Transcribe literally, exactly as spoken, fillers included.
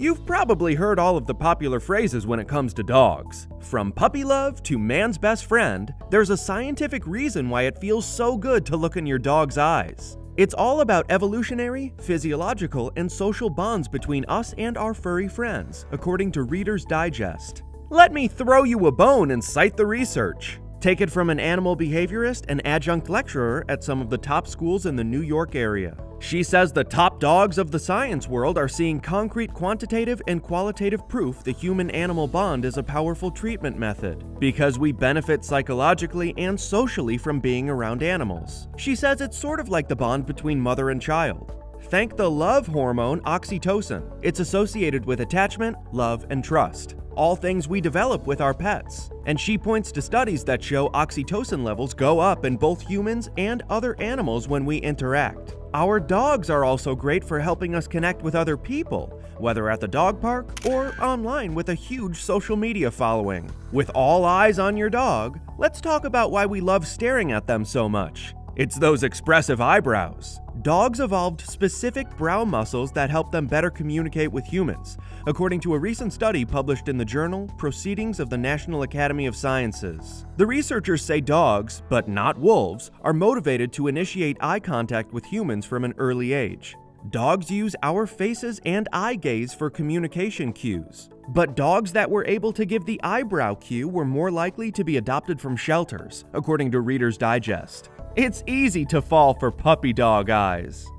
You've probably heard all of the popular phrases when it comes to dogs. From puppy love to man's best friend, there's a scientific reason why it feels so good to look in your dog's eyes. It's all about evolutionary, physiological, and social bonds between us and our furry friends, according to Reader's Digest. Let me throw you a bone and cite the research. Take it from an animal behaviorist and adjunct lecturer at some of the top schools in the New York area. She says the top dogs of the science world are seeing concrete quantitative and qualitative proof the human-animal bond is a powerful treatment method, because we benefit psychologically and socially from being around animals. She says it's sort of like the bond between mother and child. Thank the love hormone oxytocin. It's associated with attachment, love, and trust, all things we develop with our pets. And she points to studies that show oxytocin levels go up in both humans and other animals when we interact. Our dogs are also great for helping us connect with other people, whether at the dog park or online with a huge social media following. With all eyes on your dog, let's talk about why we love staring at them so much. It's those expressive eyebrows. Dogs evolved specific brow muscles that help them better communicate with humans, according to a recent study published in the journal Proceedings of the National Academy of Sciences. The researchers say dogs, but not wolves, are motivated to initiate eye contact with humans from an early age. Dogs use our faces and eye gaze for communication cues, but dogs that were able to give the eyebrow cue were more likely to be adopted from shelters, according to Reader's Digest. It's easy to fall for puppy dog eyes.